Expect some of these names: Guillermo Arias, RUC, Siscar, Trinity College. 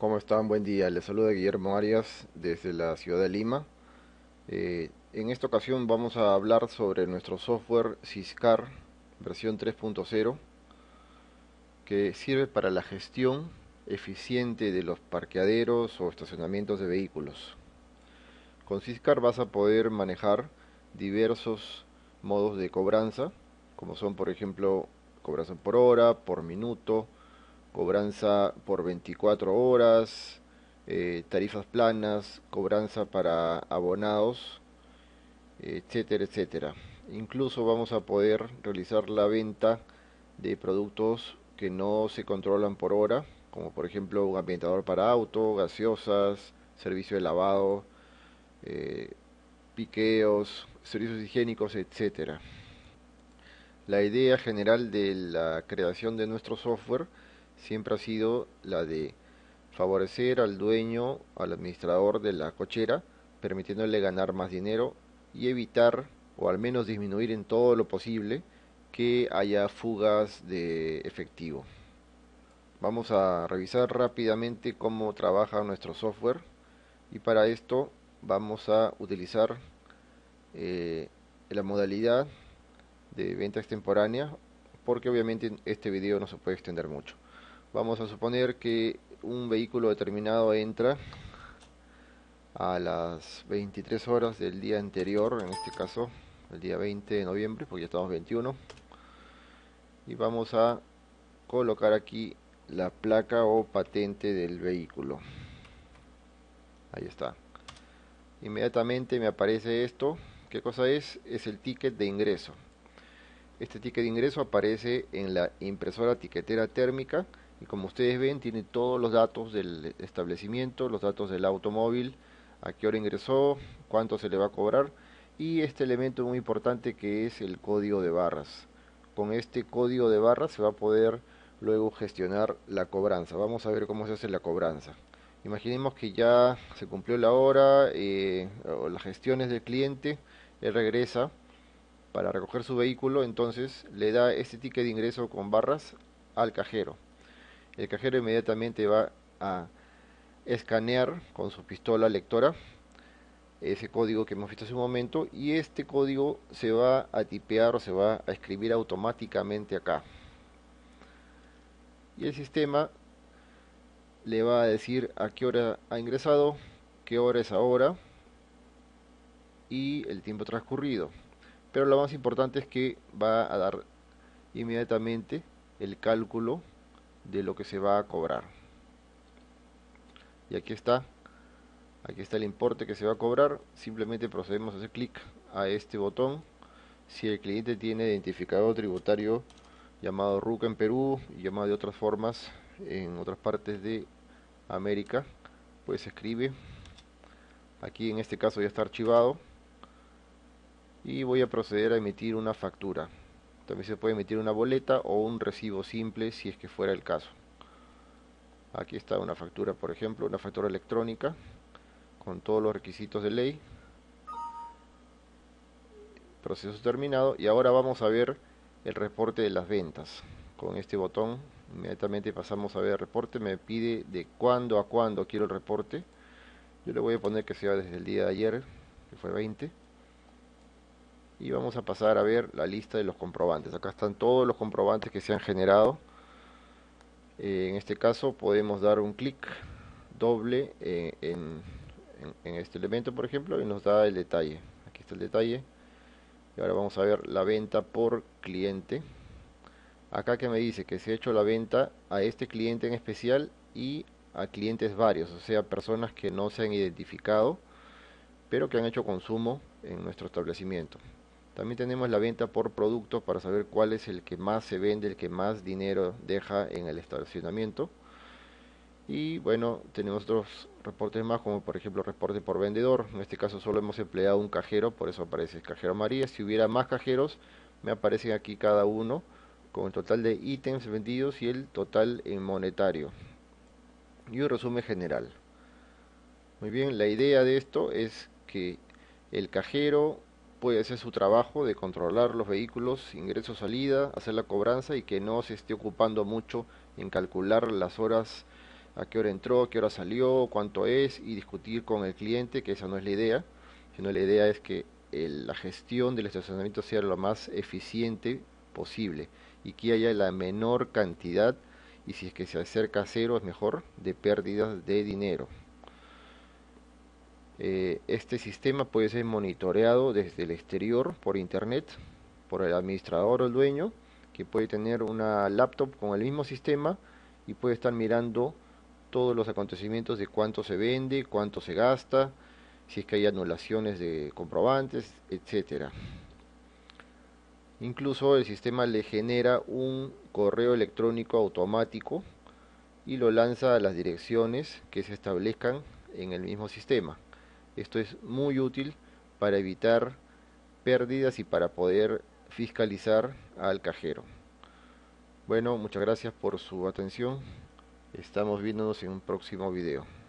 ¿Cómo están? Buen día, les saluda Guillermo Arias desde la ciudad de Lima. En esta ocasión vamos a hablar sobre nuestro software Siscar versión 3.0, que sirve para la gestión eficiente de los parqueaderos o estacionamientos de vehículos. Con Siscar vas a poder manejar diversos modos de cobranza, como son por ejemplo cobranza por hora, por minuto, cobranza por 24 horas, tarifas planas, cobranza para abonados, etcétera, etcétera. Incluso vamos a poder realizar la venta de productos que no se controlan por hora, como por ejemplo un ambientador para auto, gaseosas, servicio de lavado, piqueos, servicios higiénicos, etcétera. La idea general de la creación de nuestro software siempre ha sido la de favorecer al dueño, al administrador de la cochera, permitiéndole ganar más dinero y evitar, o al menos disminuir en todo lo posible, que haya fugas de efectivo. Vamos a revisar rápidamente cómo trabaja nuestro software, y para esto vamos a utilizar la modalidad de venta extemporánea, porque obviamente este video no se puede extender mucho. Vamos a suponer que un vehículo determinado entra a las 23 horas del día anterior, en este caso el día 20 de noviembre, porque ya estamos 21. Y vamos a colocar aquí la placa o patente del vehículo. Ahí está. Inmediatamente me aparece esto. ¿Qué cosa es? Es el ticket de ingreso. Este ticket de ingreso aparece en la impresora tiquetera térmica. Y como ustedes ven, tiene todos los datos del establecimiento, los datos del automóvil, a qué hora ingresó, cuánto se le va a cobrar, y este elemento muy importante que es el código de barras. Con este código de barras se va a poder luego gestionar la cobranza. Vamos a ver cómo se hace la cobranza. Imaginemos que ya se cumplió la hora, o las gestiones del cliente, él regresa para recoger su vehículo, entonces le da este ticket de ingreso con barras al cajero. El cajero inmediatamente va a escanear con su pistola lectora ese código que hemos visto hace un momento, y este código se va a tipear o se va a escribir automáticamente acá. Y el sistema le va a decir a qué hora ha ingresado, qué hora es ahora y el tiempo transcurrido. Pero lo más importante es que va a dar inmediatamente el cálculo de lo que se va a cobrar. Y aquí está el importe que se va a cobrar. Simplemente procedemos a hacer clic a este botón. Si el cliente tiene identificador tributario llamado RUC en Perú y llamado de otras formas en otras partes de América, pues escribe aquí. En este caso ya está archivado, y voy a proceder a emitir una factura. También se puede emitir una boleta o un recibo simple si es que fuera el caso. Aquí está una factura, por ejemplo, una factura electrónica con todos los requisitos de ley. Proceso terminado. Y ahora vamos a ver el reporte de las ventas. Con este botón inmediatamente pasamos a ver el reporte. Me pide de cuándo a cuándo quiero el reporte. Yo le voy a poner que sea desde el día de ayer, que fue 20. Y vamos a pasar a ver la lista de los comprobantes. Acá están todos los comprobantes que se han generado. En este caso podemos dar un clic doble en este elemento, por ejemplo, y nos da el detalle. Aquí está el detalle. Y ahora vamos a ver la venta por cliente. Acá que me dice que se ha hecho la venta a este cliente en especial y a clientes varios, o sea, personas que no se han identificado, pero que han hecho consumo en nuestro establecimiento. También tenemos la venta por productos para saber cuál es el que más se vende, el que más dinero deja en el estacionamiento. Y bueno, tenemos otros reportes más, como por ejemplo reporte por vendedor. En este caso solo hemos empleado un cajero, por eso aparece el cajero María. Si hubiera más cajeros, me aparecen aquí cada uno con el total de ítems vendidos y el total en monetario. Y un resumen general. Muy bien, la idea de esto es que el cajero puede hacer su trabajo de controlar los vehículos, ingreso, salida, hacer la cobranza, y que no se esté ocupando mucho en calcular las horas a qué hora entró, a qué hora salió, cuánto es, y discutir con el cliente, que esa no es la idea, sino la idea es que la gestión del estacionamiento sea lo más eficiente posible y que haya la menor cantidad, y si es que se acerca a cero es mejor, de pérdidas de dinero. Este sistema puede ser monitoreado desde el exterior por internet por el administrador o el dueño, que puede tener una laptop con el mismo sistema y puede estar mirando todos los acontecimientos de cuánto se vende, cuánto se gasta, si es que hay anulaciones de comprobantes, etcétera. Incluso el sistema le genera un correo electrónico automático y lo lanza a las direcciones que se establezcan en el mismo sistema. Esto es muy útil para evitar pérdidas y para poder fiscalizar al cajero. Bueno, muchas gracias por su atención. Estamos viéndonos en un próximo video.